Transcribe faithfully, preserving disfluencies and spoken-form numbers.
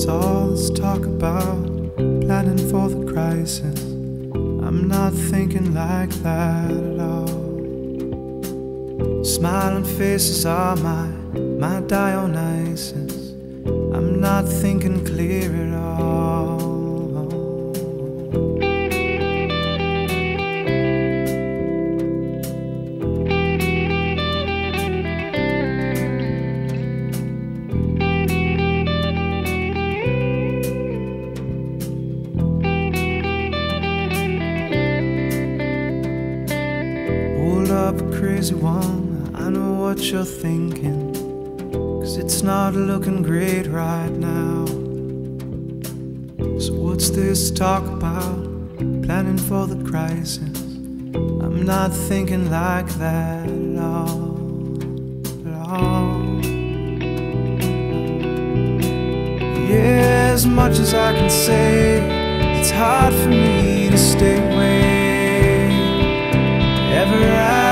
It's all this talk about planning for the crisis. I'm not thinking like that at all. Smiling faces are my, my Dionysus. I'm not thinking clear at all. Crazy one, I know what you're thinking, 'cause it's not looking great right now. So what's this talk about planning for the crisis? I'm not thinking like that at all, at all. Yeah, as much as I can say, it's hard for me to stay away. Ever I